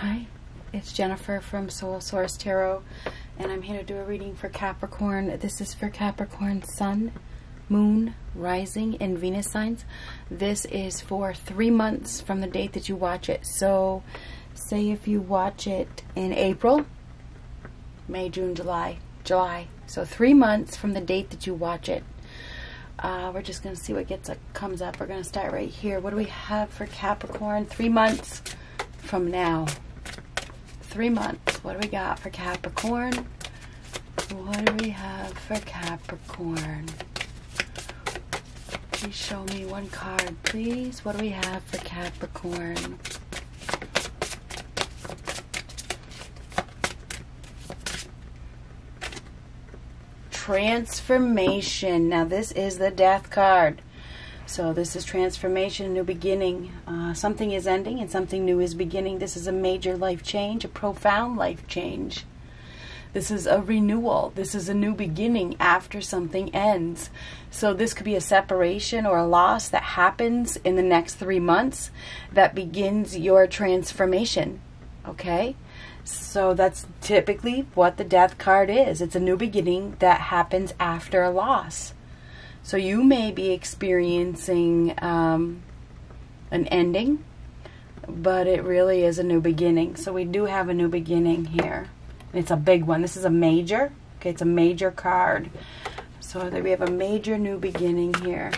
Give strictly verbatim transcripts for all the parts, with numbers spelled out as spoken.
Hi, it's Jennifer from Soul Source Tarot, and I'm here to do a reading for Capricorn. This is for Capricorn Sun, Moon, Rising, and Venus signs. This is for three months from the date that you watch it. So, say if you watch it in April, May, June, July, July. So three months from the date that you watch it. Uh, we're just going to see what gets uh, comes up. We're going to start right here. What do we have for Capricorn? Three months from now. Three months. What do we got for Capricorn? What do we have for Capricorn? Please show me one card, please. What do we have for Capricorn? Transformation. Now this is the Death card. So this is transformation, new beginning. Uh, something is ending and something new is beginning. This is a major life change, a profound life change. This is a renewal. This is a new beginning after something ends. So this could be a separation or a loss that happens in the next three months that begins your transformation. Okay? So that's typically what the Death card is. It's a new beginning that happens after a loss. So you may be experiencing um, an ending, but it really is a new beginning. So we do have a new beginning here. It's a big one. This is a major. Okay, it's a major card. So there we have a major new beginning here.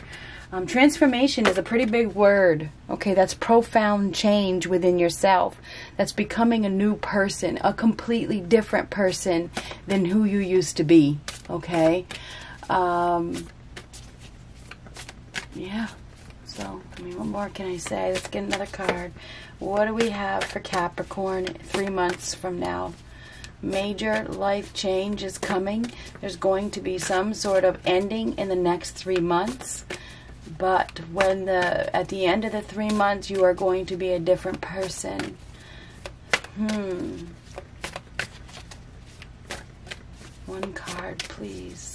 Um, transformation is a pretty big word. Okay, that's profound change within yourself. That's becoming a new person, a completely different person than who you used to be. Okay. Um... Yeah, so, I mean, what more can I say? Let's get another card. What do we have for Capricorn three months from now? Major life change is coming. There's going to be some sort of ending in the next three months. But when the at the end of the three months, you are going to be a different person. Hmm. One card, please.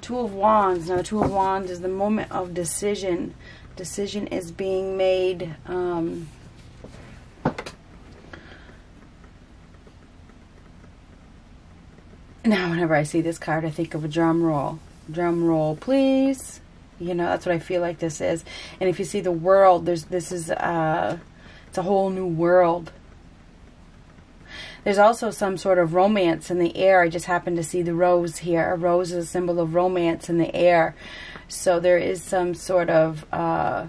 Two of Wands. Now, Two of Wands is the moment of decision. Decision is being made. Um, now, whenever I see this card, I think of a drum roll. Drum roll, please. You know, that's what I feel like this is. And if you see the world, there's this is uh, it's a whole new world. There's also some sort of romance in the air. I just happen to see the rose here. A rose is a symbol of romance in the air. So there is some sort of... Uh,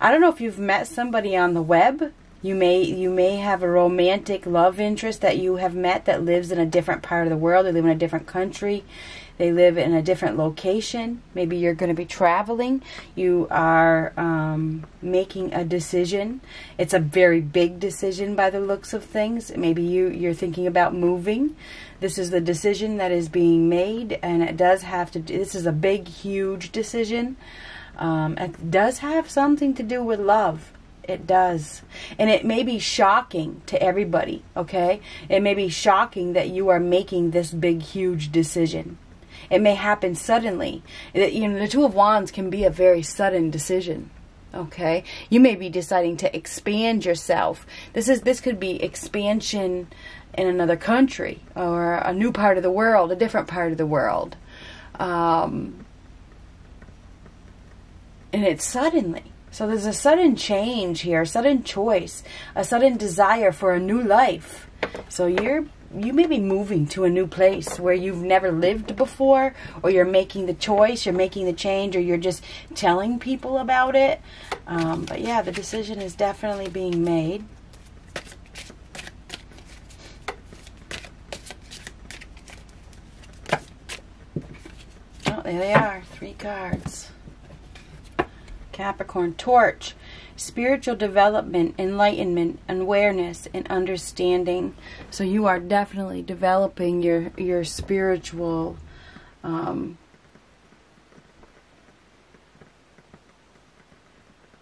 I don't know if you've met somebody on the web. You may, you may have a romantic love interest that you have met that lives in a different part of the world. They live in a different country. They live in a different location. Maybe you're going to be traveling. You are um, making a decision. It's a very big decision by the looks of things. Maybe you, you're thinking about moving. This is the decision that is being made, and it does have to do, this is a big, huge decision. Um, it does have something to do with love. It does. And it may be shocking to everybody, okay? It may be shocking that you are making this big, huge decision. It may happen suddenly. It, you know, the Two of Wands can be a very sudden decision. Okay, you may be deciding to expand yourself. This is this could be expansion in another country or a new part of the world, a different part of the world, um, and it's suddenly. So there's a sudden change here, a sudden choice, a sudden desire for a new life. So you're. You may be moving to a new place where you've never lived before, or you're making the choice, you're making the change, or you're just telling people about it. Um, but yeah, the decision is definitely being made. Oh, there they are. Three cards. Capricorn, Torch. Spiritual development, enlightenment, awareness, and understanding. So you are definitely developing your your spiritual um,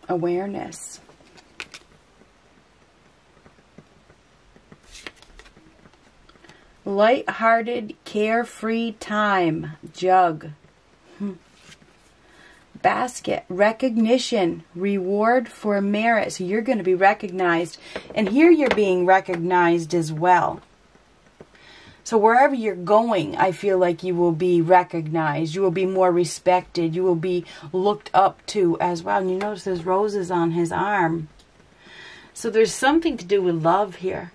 awareness. Light-hearted, carefree time. Jug. basket, recognition, reward for merit. So you're going to be recognized. And here you're being recognized as well. So wherever you're going, I feel like you will be recognized. You will be more respected. You will be looked up to as well. And you notice there's roses on his arm. So there's something to do with love here.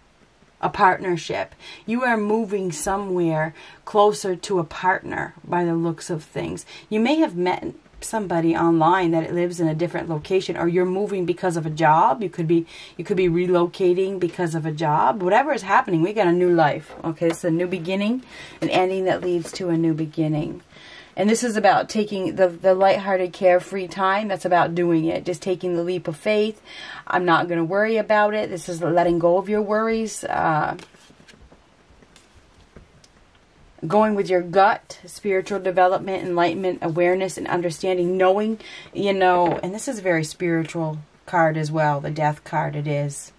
A partnership. You are moving somewhere closer to a partner by the looks of things. You may have met somebody online that lives in a different location, or you're moving because of a job. You could be you could be relocating because of a job. Whatever is happening, we got a new life. Okay, it's a new beginning, an ending that leads to a new beginning. And this is about taking the, the lighthearted, carefree time. That's about doing it. Just taking the leap of faith. I'm not going to worry about it. This is letting go of your worries. Uh, going with your gut. Spiritual development, enlightenment, awareness, and understanding. Knowing, you know, and this is a very spiritual card as well. The death card it is.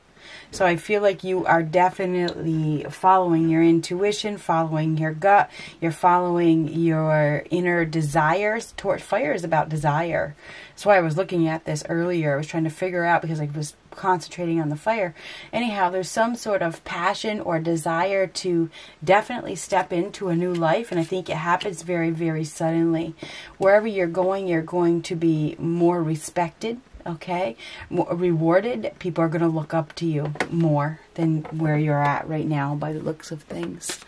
So I feel like you are definitely following your intuition, following your gut. You're following your inner desires. Torch fire is about desire. That's why I was looking at this earlier. I was trying to figure out because I was concentrating on the fire. Anyhow, there's some sort of passion or desire to definitely step into a new life. And I think it happens very, very suddenly. Wherever you're going, you're going to be more respected. Okay, rewarded. People are going to look up to you more than where you're at right now by the looks of things.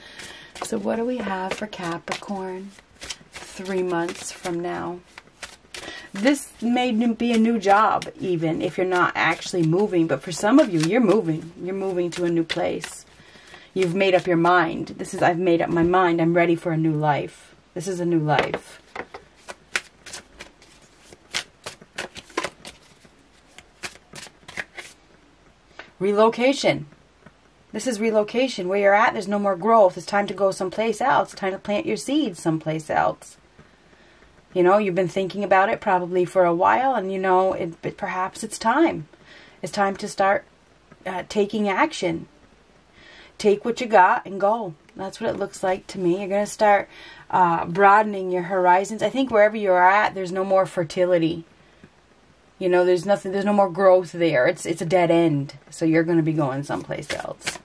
So what do we have for Capricorn three months from now? This may be a new job, even if you're not actually moving. But for some of you, you're moving. You're moving to a new place. You've made up your mind. This is, I've made up my mind. I'm ready for a new life. This is a new life. Relocation. This is relocation. Where you're at, there's no more growth. It's time to go someplace else. It's time to plant your seeds someplace else. You know, you've been thinking about it probably for a while, and you know, it, it, perhaps it's time. It's time to start uh, taking action. Take what you got and go. That's what it looks like to me. You're going to start uh, broadening your horizons. I think wherever you're at, there's no more fertility. You know, there's nothing, there's no more growth there. It's it's a dead end. So you're going to be going someplace else.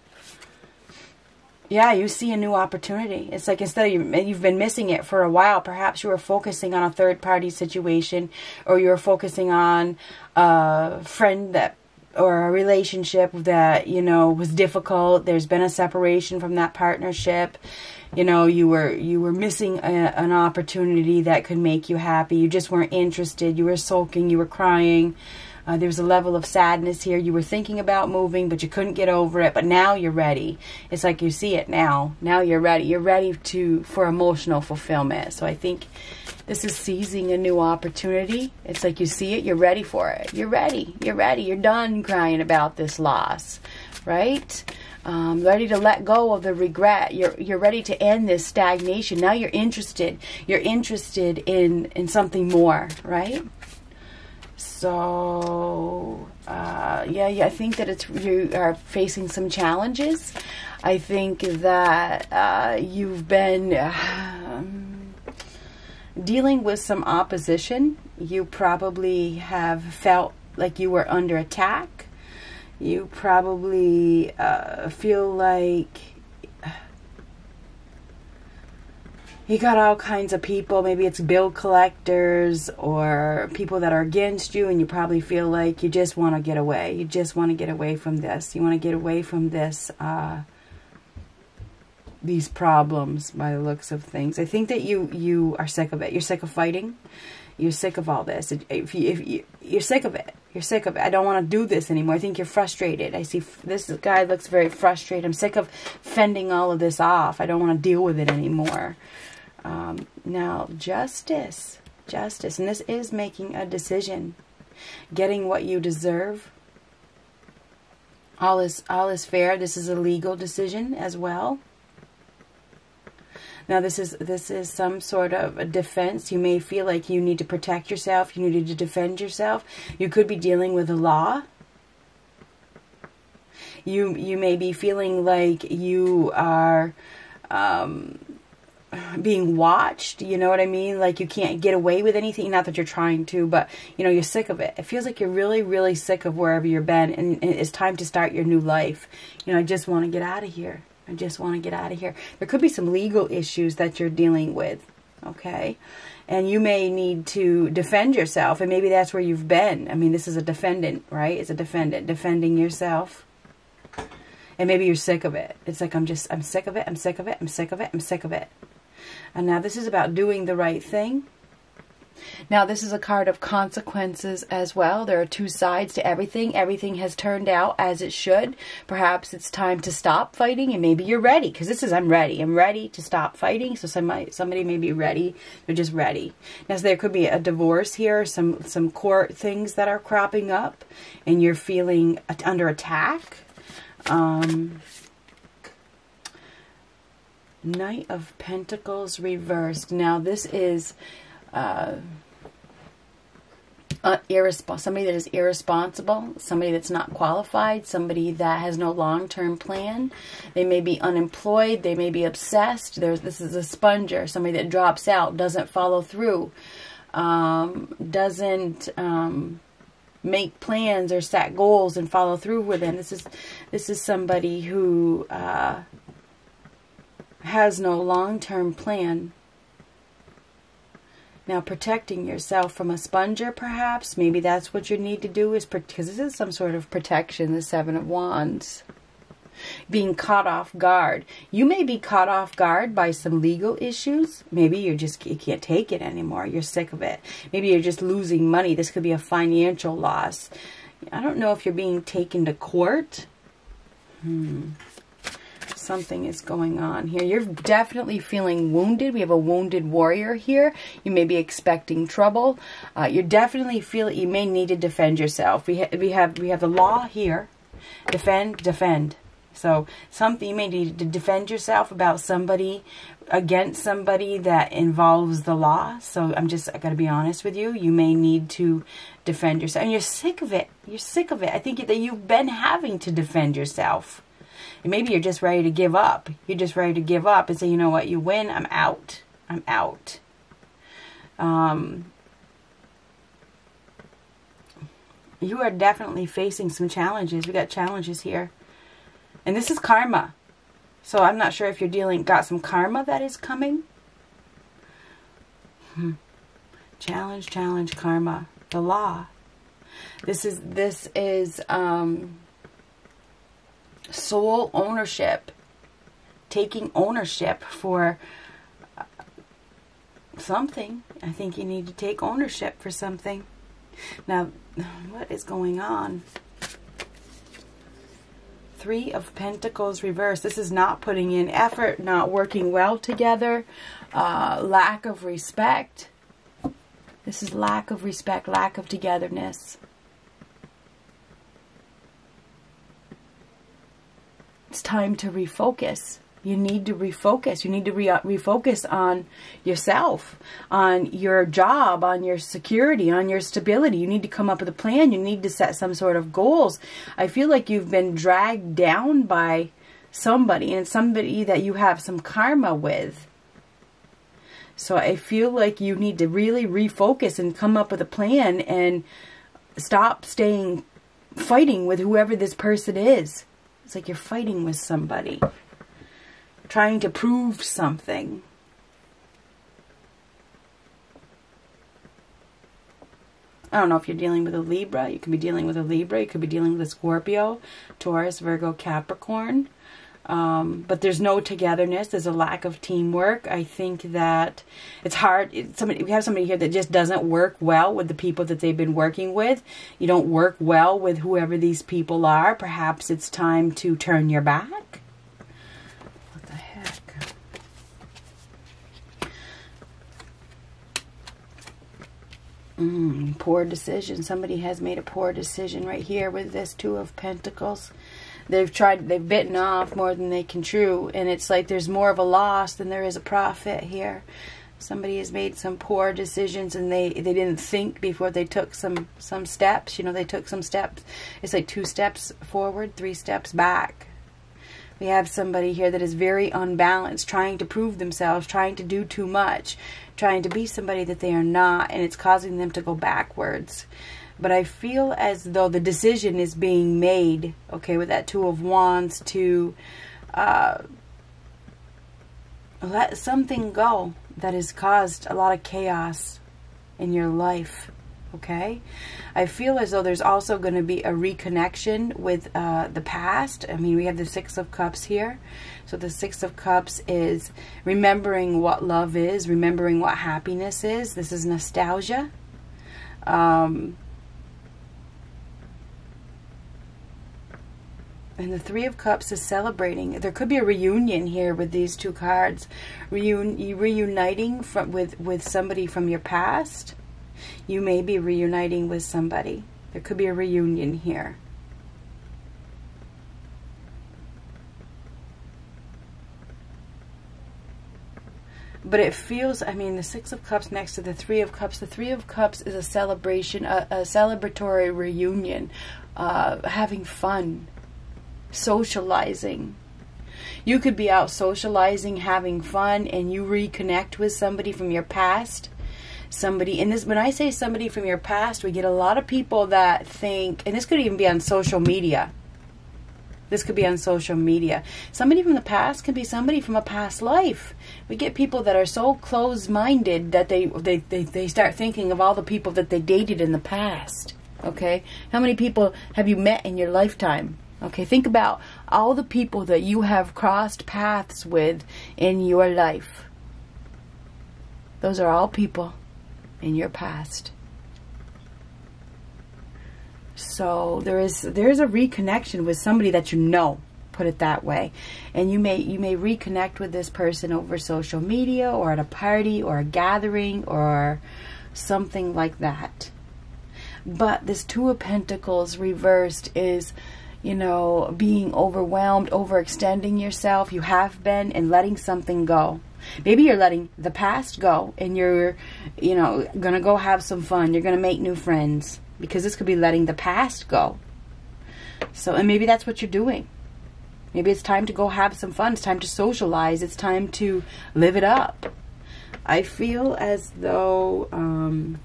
Yeah, you see a new opportunity. It's like instead of you, you've been missing it for a while. Perhaps you were focusing on a third party situation, or you were focusing on a friend that or a relationship that, you know, was difficult. There's been a separation from that partnership. You know, you were you were missing a, an opportunity that could make you happy. You just weren't interested. You were sulking. You were crying. Uh, there was a level of sadness here. You were thinking about moving, but you couldn't get over it. But now you're ready. It's like you see it now. Now you're ready. You're ready to for emotional fulfillment. So I think this is seizing a new opportunity. It's like you see it. You're ready for it. You're ready. You're ready. You're done crying about this loss, right? Um, ready to let go of the regret. You're you're ready to end this stagnation. Now you're interested. You're interested in in something more, right? So uh, yeah, yeah, I think that it's you are facing some challenges. I think that uh, you've been uh, dealing with some opposition. You probably have felt like you were under attack. You probably uh, feel like you got all kinds of people. Maybe it's bill collectors or people that are against you, and you probably feel like you just want to get away. You just want to get away from this. You want to get away from this, uh, these problems by the looks of things. I think that you, you are sick of it. You're sick of fighting. You're sick of all this. If you, if you, you're sick of it. You're sick of it. I don't want to do this anymore. I think you're frustrated. I see f this guy looks very frustrated. I'm sick of fending all of this off. I don't want to deal with it anymore. Um, now, justice. Justice. And this is making a decision. Getting what you deserve. All is, all is fair. This is a legal decision as well. Now, this is this is some sort of a defense. You may feel like you need to protect yourself. You need to defend yourself. You could be dealing with the law. You you may be feeling like you are um, being watched, you know what I mean? Like you can't get away with anything, not that you're trying to, but you know, you're sick of it. It feels like you're really, really sick of wherever you've been, and it's time to start your new life. You know, I just want to get out of here. I just want to get out of here. There could be some legal issues that you're dealing with, okay? And you may need to defend yourself, and maybe that's where you've been. I mean, this is a defendant, right? It's a defendant defending yourself. And maybe you're sick of it. It's like, I'm just, I'm sick of it. I'm sick of it. I'm sick of it. I'm sick of it. And now this is about doing the right thing. Now this is a card of consequences as well. There are two sides to everything. Everything has turned out as it should. Perhaps it's time to stop fighting, and maybe you're ready. Because this is, I'm ready. I'm ready to stop fighting. So somebody, somebody may be ready. They're just ready. Now so there could be a divorce here, some, some court things that are cropping up, and you're feeling under attack. Um, Knight of Pentacles reversed. Now this is uh, uh, irresponsible. Somebody that is irresponsible, somebody that's not qualified, somebody that has no long-term plan. They may be unemployed. They may be obsessed. There's, this is a sponger, somebody that drops out, doesn't follow through, um, doesn't... Um, make plans or set goals and follow through with them. This is, this is somebody who uh, has no long-term plan. Now, protecting yourself from a sponger, perhaps. Maybe that's what you need to do, is because this is some sort of protection, the Seven of Wands. Being caught off guard. You may be caught off guard by some legal issues. Maybe you're just, you can't take it anymore. You're sick of it. Maybe you're just losing money. This could be a financial loss. I don't know if you're being taken to court. Hmm. Something is going on here. You're definitely feeling wounded. We have a wounded warrior here. You may be expecting trouble. Uh, you're definitely feeling, you may need to defend yourself. We, ha we have we have the law here. Defend, defend. So something, you may need to defend yourself about somebody, against somebody that involves the law. So I'm just, I got to be honest with you. You may need to defend yourself. And you're sick of it. You're sick of it. I think that you've been having to defend yourself. And maybe you're just ready to give up. You're just ready to give up and say, you know what, you win. I'm out. I'm out. Um... You are definitely facing some challenges. We got challenges here. And this is karma. So I'm not sure if you're dealing, got some karma that is coming. Hmm. Challenge, challenge, karma. The law. This is, this is um, soul ownership. Taking ownership for something. I think you need to take ownership for something. Now, what is going on? Three of Pentacles reversed. This is not putting in effort, not working well together, uh, lack of respect. This is lack of respect, lack of togetherness. It's time to refocus. You need to refocus. You need to re refocus on yourself, on your job, on your security, on your stability. You need to come up with a plan. You need to set some sort of goals. I feel like you've been dragged down by somebody, and it's somebody that you have some karma with. So I feel like you need to really refocus and come up with a plan and stop staying fighting with whoever this person is. It's like you're fighting with somebody. Trying to prove something. I don't know if you're dealing with a Libra. You could be dealing with a Libra. You could be dealing with a Scorpio, Taurus, Virgo, Capricorn. Um, but there's no togetherness. There's a lack of teamwork. I think that it's hard. It's somebody, we have somebody here that just doesn't work well with the people that they've been working with. You don't work well with whoever these people are. Perhaps it's time to turn your back. Mm, poor decision. Somebody has made a poor decision right here with this Two of Pentacles. They've tried, they've bitten off more than they can chew, and it's like there's more of a loss than there is a profit here. Somebody has made some poor decisions, and they, they didn't think before they took some, some steps. You know, they took some steps. It's like two steps forward, three steps back. We have somebody here that is very unbalanced, trying to prove themselves, trying to do too much, trying to be somebody that they are not, and it's causing them to go backwards. But I feel as though the decision is being made, okay, with that Two of Wands, to uh, let something go that has caused a lot of chaos in your life. Okay, I feel as though there's also going to be a reconnection with uh, the past. I mean, we have the Six of Cups here. So the Six of Cups is remembering what love is, remembering what happiness is. This is nostalgia. Um, and the Three of Cups is celebrating. There could be a reunion here with these two cards. Reun reuniting from, with, with somebody from your past. You may be reuniting with somebody. There could be a reunion here. But it feels, I mean, the Six of Cups next to the Three of Cups. The Three of Cups is a celebration, a, a celebratory reunion, uh, having fun, socializing. You could be out socializing, having fun, and you reconnect with somebody from your past. Somebody in this, when I say somebody from your past, we get a lot of people that think, and this could even be on social media. This could be on social media. Somebody from the past can be somebody from a past life. We get people that are so closed-minded that they, they, they, they start thinking of all the people that they dated in the past. Okay? How many people have you met in your lifetime? Okay, think about all the people that you have crossed paths with in your life. Those are all people in your past. So there is there is a reconnection with somebody that you know, put it that way. And you may you may reconnect with this person over social media or at a party or a gathering or something like that. But this Two of Pentacles reversed is, you know, being overwhelmed, overextending yourself. You have been, and letting something go. Maybe you're letting the past go and you're, you know, going to go have some fun. You're going to make new friends, because this could be letting the past go. So, and maybe that's what you're doing. Maybe it's time to go have some fun. It's time to socialize. It's time to live it up. I feel as though, um,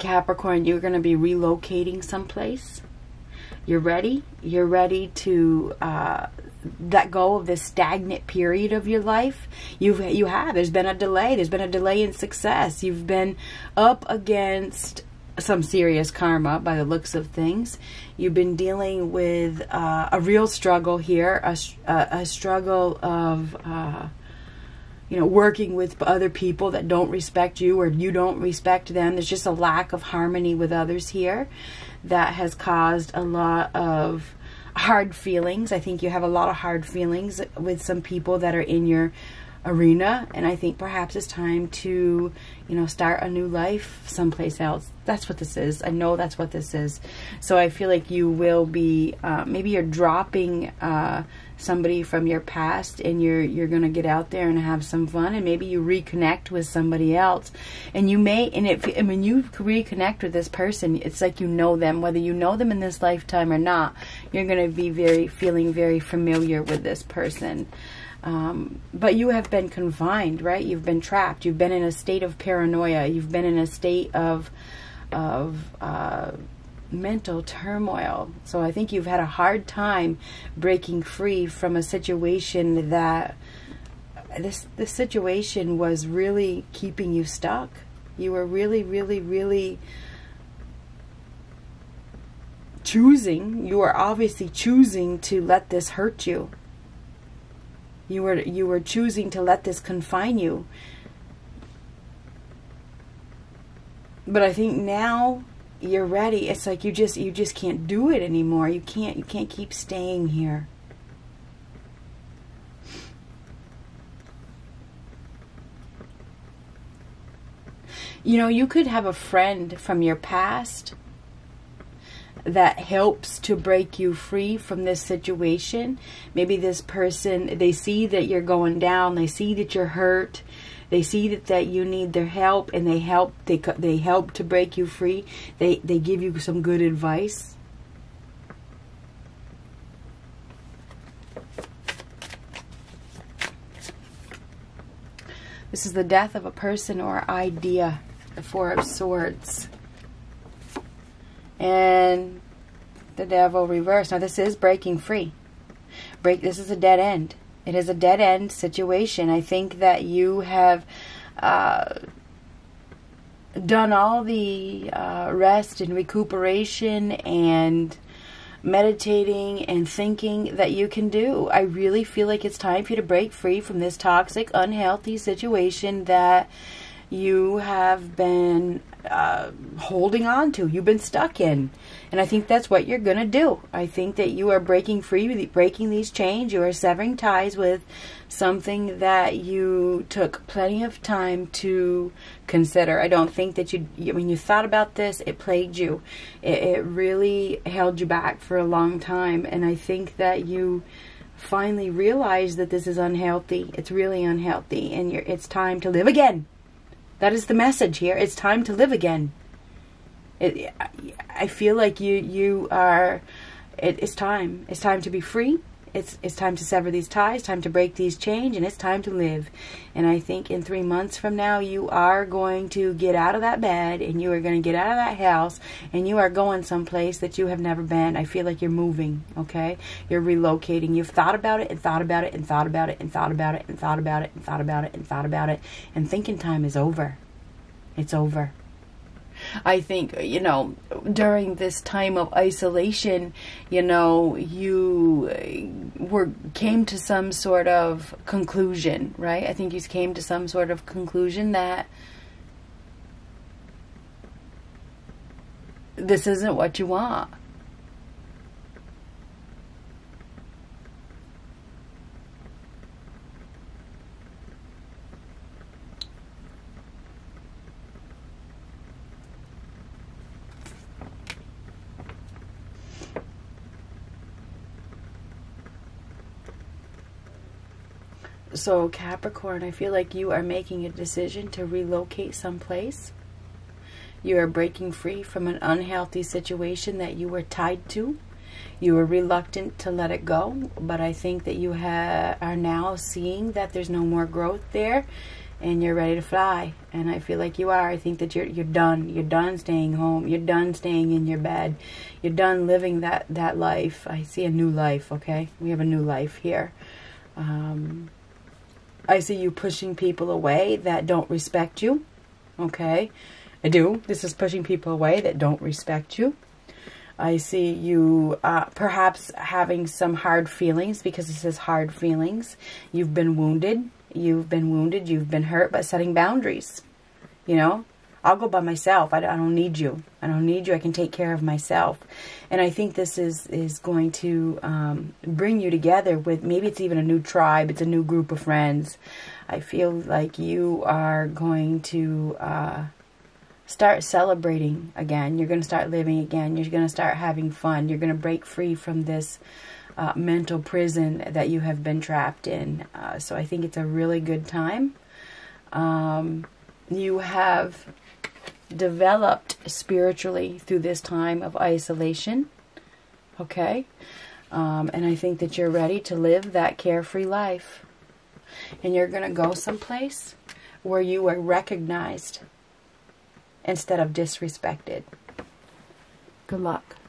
Capricorn, you're going to be relocating someplace. You're ready. You're ready to, uh, let go of this stagnant period of your life. You've, you have. There's been a delay. There's been a delay in success. You've been up against some serious karma by the looks of things. You've been dealing with uh, a real struggle here, a, a, a struggle of, uh, you know, working with other people that don't respect you or you don't respect them. There's just a lack of harmony with others here that has caused a lot of hard feelings. I think you have a lot of hard feelings with some people that are in your arena, and I think perhaps it's time to, you know, start a new life someplace else. That's what this is. I know that's what this is. So I feel like you will be, uh, maybe you're dropping uh, somebody from your past, and you're you're gonna get out there and have some fun, and maybe you reconnect with somebody else, and you may, and it, and when you reconnect with this person, it's like you know them, whether you know them in this lifetime or not. You're gonna be very feeling very familiar with this person. Um, but you have been confined, right? You've been trapped. You've been in a state of paranoia. You've been in a state of of uh, mental turmoil. So I think you've had a hard time breaking free from a situation that this this situation was really keeping you stuck. You were really, really, really choosing. You are obviously choosing to let this hurt you. You were you were choosing to let this confine you. But I think now you're ready. It's like you just you just can't do it anymore. You can't you can't keep staying here. You know, you could have a friend from your past that helps to break you free from this situation. Maybe this person, they see that you're going down, they see that you're hurt, they see that, that you need their help, and they help they they help to break you free. They they give you some good advice. This is the death of a person or idea, the Four of Swords. And the Devil reversed. Now this is breaking free. Break. This is a dead end. It is a dead end situation. I think that you have uh, done all the uh, rest and recuperation and meditating and thinking that you can do. I really feel like it's time for you to break free from this toxic, unhealthy situation that you have been uh, holding on to, you've been stuck in. And I think that's what you're going to do. I think that you are breaking free, breaking these chains. You are severing ties with something that you took plenty of time to consider. I don't think that you, I mean, you thought about this, it plagued you. It, it really held you back for a long time. And I think that you finally realize that this is unhealthy. It's really unhealthy. And you're, it's time to live again. That is the message here. It's time to live again. It, I feel like you you are. It, it's time. It's time to be free. It's it's time to sever these ties. Time to break these chains, and it's time to live. And I think in three months from now, you are going to get out of that bed, and you are going to get out of that house, and you are going someplace that you have never been. I feel like you're moving. Okay, you're relocating. You've thought about it and thought about it and thought about it and thought about it and thought about it and thought about it and thought about it. And thinking time is over. It's over. I think, you know, during this time of isolation, you know, you were came to some sort of conclusion, right? I think you came to some sort of conclusion that this isn't what you want. So Capricorn, I feel like you are making a decision to relocate someplace. You are breaking free from an unhealthy situation that you were tied to. You were reluctant to let it go, but I think that you ha are now seeing that there's no more growth there, and you're ready to fly. And I feel like you are. I think that you're you're done. You're done staying home. You're done staying in your bed. You're done living that that life. I see a new life. Okay, we have a new life here. Um, I see you pushing people away that don't respect you. Okay. I do. This is pushing people away that don't respect you. I see you uh, perhaps having some hard feelings, because this is hard feelings. You've been wounded. You've been wounded. You've been hurt, but setting boundaries. You know, I'll go by myself. I don't need you. I don't need you. I can take care of myself. And I think this is, is going to um, bring you together with, maybe it's even a new tribe. It's a new group of friends. I feel like you are going to uh, start celebrating again. You're going to start living again. You're going to start having fun. You're going to break free from this uh, mental prison that you have been trapped in. Uh, so I think it's a really good time. Um, you have developed spiritually through this time of isolation, okay? Um, and I think that you're ready to live that carefree life. And you're going to go someplace where you are recognized instead of disrespected. Good luck.